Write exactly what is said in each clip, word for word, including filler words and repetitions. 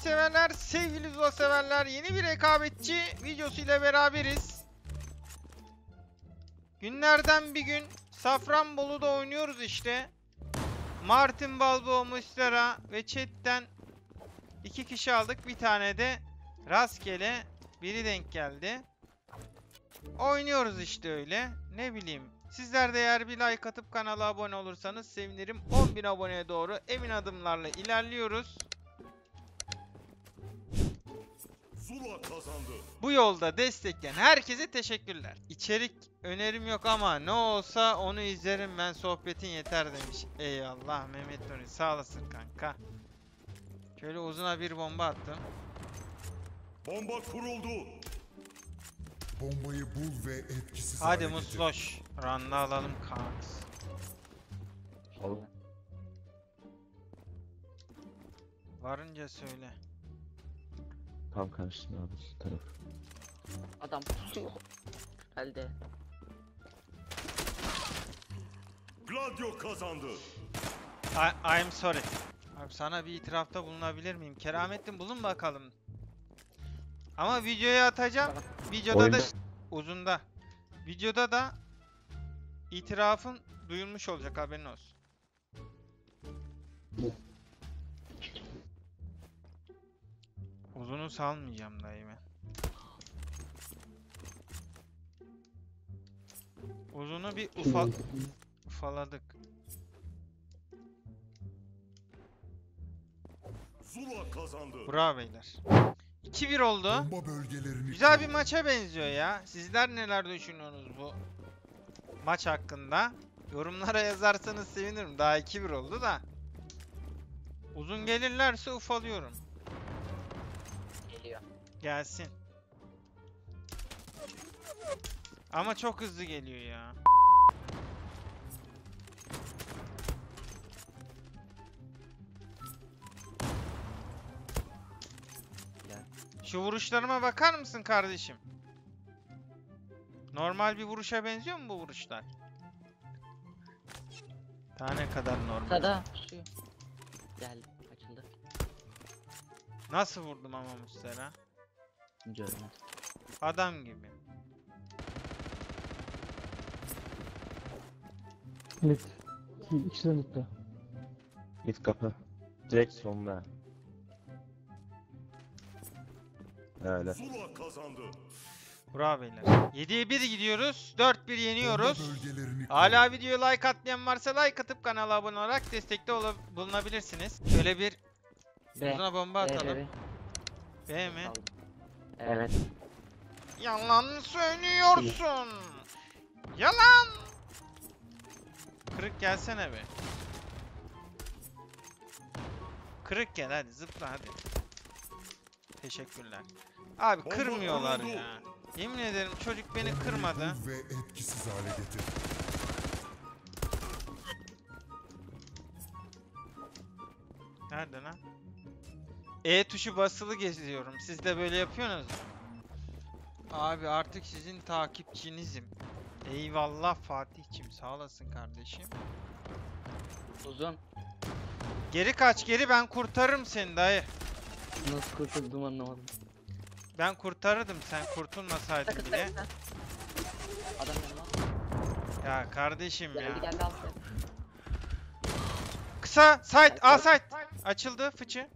severler, sevgili Zola severler, yeni bir rekabetçi videosu ile beraberiz. Günlerden bir gün Safranbolu'da oynuyoruz işte. Martin Balboğumuzlara ve chatten iki kişi aldık. Bir tane de rastgele biri denk geldi. Oynuyoruz işte öyle. Ne bileyim. Sizler de eğer bir like atıp kanala abone olursanız sevinirim. on bin aboneye doğru emin adımlarla ilerliyoruz. Bu yolda destekleyen herkese teşekkürler. İçerik önerim yok ama ne olsa onu izlerim ben, sohbetin yeter demiş. Eyvallah Mehmet Nuri, sağ olasın kanka. Şöyle uzuna bir bomba attım. Bomba kuruldu. Bombayı bul ve etkisiz hadi musloş. Ranla alalım kanks. Ol. Varınca söyle. Tam karşısında abi şu taraf. Adam pusuyor. Elde. Gladio kazandı. I, I'm sorry. Abi sana bir itirafta bulunabilir miyim? Keramettin bulun bakalım. Ama videoya atacağım. Videoda oyunda. Da uzunda. Videoda da itirafın duyulmuş olacak, haberin olsun. Uzunu salmayacağım daima. Uzunu bir ufa ufaladık. Zula kazandı. Bravo beyler. iki bir oldu. Güzel bir maça benziyor ya. Sizler neler düşünüyorsunuz bu maç hakkında? Yorumlara yazarsanız sevinirim. Daha iki bir oldu da. Uzun gelirlerse ufalıyorum. Geliyor. Gelsin. Ama çok hızlı geliyor ya. Şu vuruşlarıma bakar mısın kardeşim? Normal bir vuruşa benziyor mu bu vuruşlar? Daha ne kadar normal? Kada. Gel, açıldı. Nasıl vurdum ama Muslera? Görmedim. Adam gibi. Lit. İkisi de litte. Lit kapı. Direkt sonuna. Öyle. Bravo beyler. yediye bir gidiyoruz. dört bir yeniyoruz. Hala videoya like atmayan varsa like atıp kanala abone olarak destekte bulunabilirsiniz. Şöyle bir B. uzuna bomba B, atalım. B, B. B mi? Evet. Yalan söylüyorsun. Yalan. Kırık gelsene be. Kırık gel hadi, zıpla hadi. Teşekkürler. Abi kırmıyorlar ya. Yemin ederim çocuk beni kırmadı. Ve etkisiz hale getir. Nerede lan? E tuşu basılı geziyorum. Siz de böyle yapıyorsunuz mu? Abi artık sizin takipçinizim. Eyvallah Fatih'cim, sağ olasın kardeşim. Uzun. Geri kaç geri, ben kurtarırım seni dayı. Nasıl kurtuldum anlamadım. Ben kurtarırdım, sen kurtulmasaydın bile. Takın, takın. Adam yanına. Ya kardeşim gel, ya. Gel, gel, kısa site, a site. Açıldı fıçı.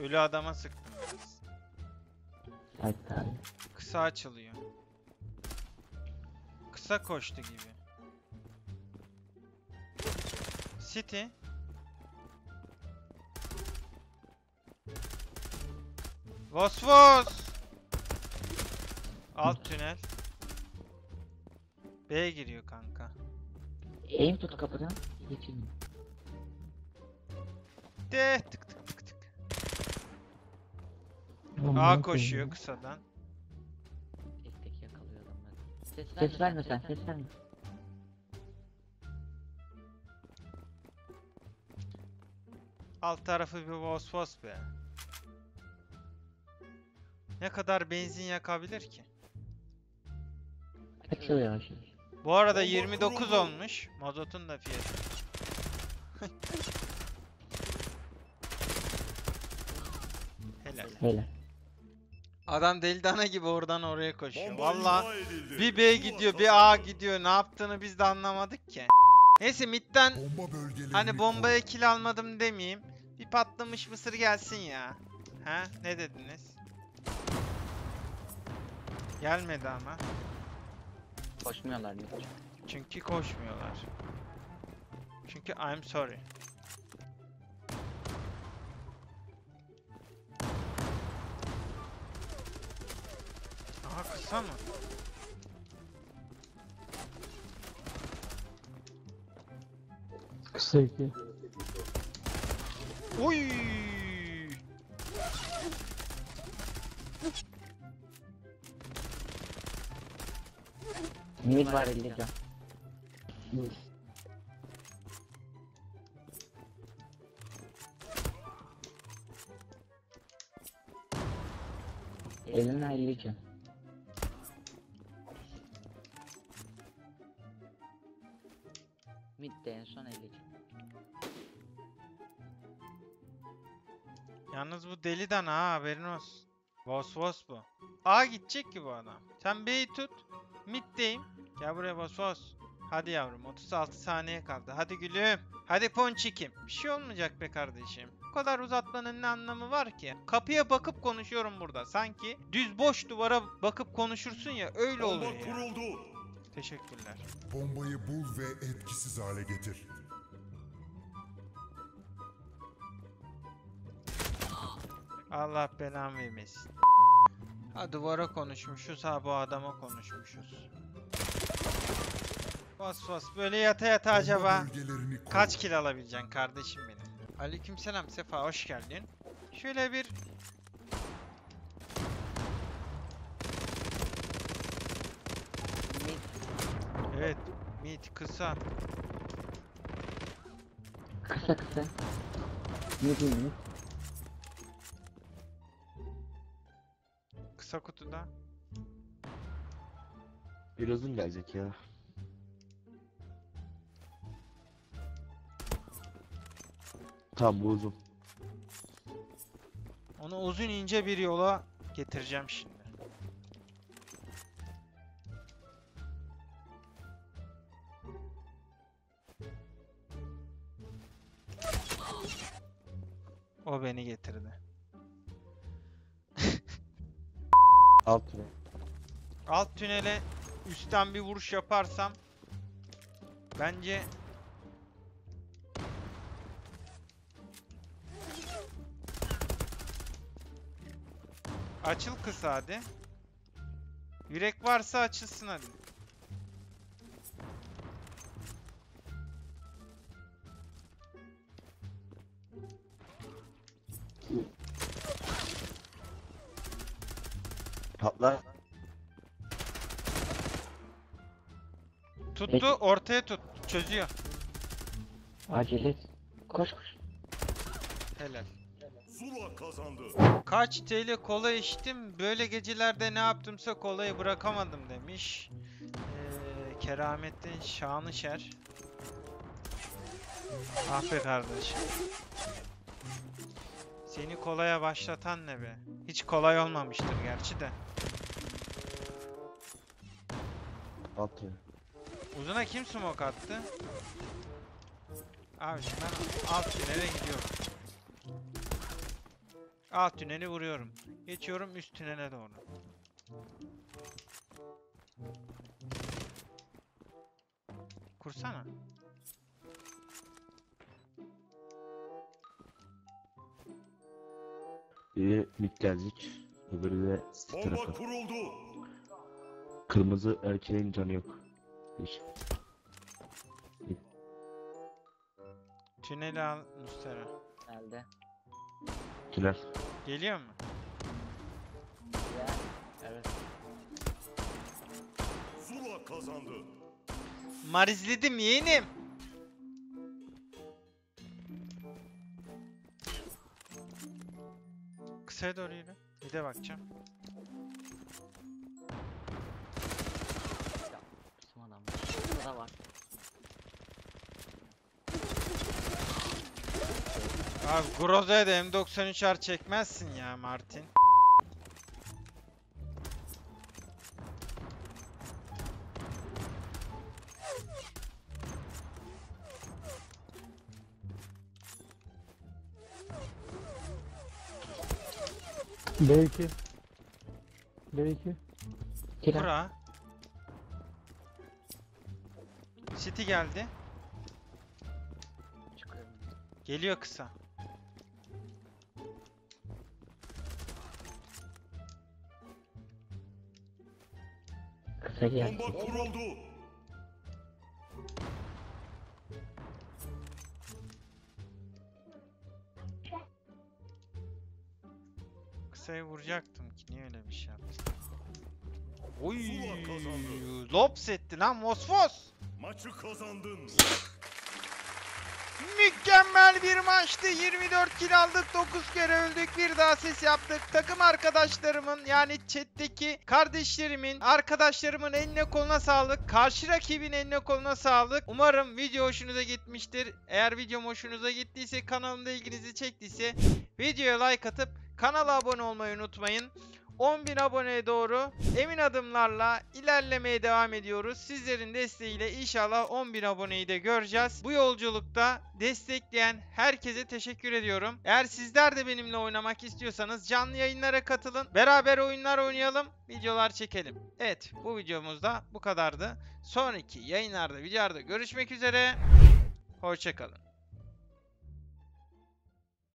Ölü adama sıktım biraz. Kısa açılıyor. Kısa koştu gibi. City. Vos vos. Alt tünel. B giriyor kanka. Eğim tut kapıdan. De tık tık tık tık. A koşuyor kısadan. Tek tek yakalıyor adamları. Ses verme sen, ses verme. Alt tarafı bir vos vos be. Ne kadar benzin yakabilir ki? Bu arada yirmi dokuz olmuş. Mazotun da fiyatı. Helal. Helal. Adam deli dana gibi oradan oraya koşuyor. Vallahi bir B gidiyor, bir A gidiyor. Ne yaptığını biz de anlamadık ki. Neyse midden hani bombaya kill almadım demeyeyim. Bir patlamış mısır gelsin ya. Ha? Ne dediniz? Gelmedi ama. Koşmuyorlar mı? Çünkü koşmuyorlar. Çünkü I'm sorry. Aha kısa mı? Kısa iki. Oy! Mid var elli can. Elin elli can. Mid'de en son elli can. Yalnız bu deli dana ha, haberin olsun. Boss boss bu. A gidecek ki bu adam. Sen B'yi tut. Middeyim. Gel buraya boss boss. Hadi yavrum, otuz altı saniye kaldı. Hadi gülüm. Hadi ponçikim. Bir şey olmayacak be kardeşim. Bu kadar uzatmanın ne anlamı var ki? Kapıya bakıp konuşuyorum burada. Sanki düz boş duvara bakıp konuşursun ya, öyle olur. Bomba kuruldu. Teşekkürler. Bombayı bul ve etkisiz hale getir. Allah belamı vermesin. Ha duvara konuşmuşuz, ha bu adama konuşmuşuz. Bas bas böyle yata yata acaba kaç kill alabileceksin kardeşim benim? Aleykümselam Sefa, hoş geldin. Şöyle bir evet, mit kısa. Kısa kısa. Ne diyeyim? Kısa kutuda. Bir uzun gelecek ya. Tam bu uzun. Onu uzun ince bir yola getireceğim şimdi. O beni getirdi. Alt tünel. Alt tünele üstten bir vuruş yaparsam bence açıl kısa hadi. Yürek varsa açılsın hadi. Patla. Tuttu, ortaya tut. Çözüyor. Acele. Koş koş. Helal. Zula kazandı. Kaç T L kola içtim. Böyle gecelerde ne yaptımsa kolayı bırakamadım demiş. Ee, Keramettin şanı şer. Ah be kardeşim. Seni kolaya başlatan ne be? Hiç kolay olmamıştır gerçi de. Atıyor. Uzuna kim smoke attı? Abi şimdi ben alt tünele gidiyorum. Alt tüneli vuruyorum. Geçiyorum üst tünele doğru. Kursana. Biri mid gelecek, öbürü de stik tarafı. Kırmızı erkeğin canı yok. Hiç. Tüneli al Mustara. Geldi. Tünel. Geliyor mu? Ya, evet. Zula kazandı. Marizledim yeğenim. Kısaya doğru yürü. Bir de bakacağım. Bizim adam var. Burada var. Abi Groza'ya da M doksan üçer çekmezsin ya Martin. B iki. B iki. Bura. City geldi. Geliyor kısa. Kısa geldi. Bomba kuruldu. Kısaya vuracaktım ki niye öyle bir şey yaptım? Oy! Lops etti lan Mosfos. Maçı kazandın. Mükemmel bir maçtı. yirmi dört kill aldık. dokuz kere öldük. Bir daha ses yaptık. Takım arkadaşlarımın yani chat'teki kardeşlerimin, arkadaşlarımın eline koluna sağlık. Karşı rakibin eline koluna sağlık. Umarım video hoşunuza gitmiştir. Eğer videom hoşunuza gittiyse, kanalımda ilginizi çektiyse videoya like atıp kanala abone olmayı unutmayın. on bin aboneye doğru emin adımlarla ilerlemeye devam ediyoruz. Sizlerin desteğiyle inşallah on bin aboneyi de göreceğiz. Bu yolculukta destekleyen herkese teşekkür ediyorum. Eğer sizler de benimle oynamak istiyorsanız canlı yayınlara katılın. Beraber oyunlar oynayalım, videolar çekelim. Evet, bu videomuzda bu kadardı. Sonraki yayınlarda, videolarda görüşmek üzere. Hoşça kalın.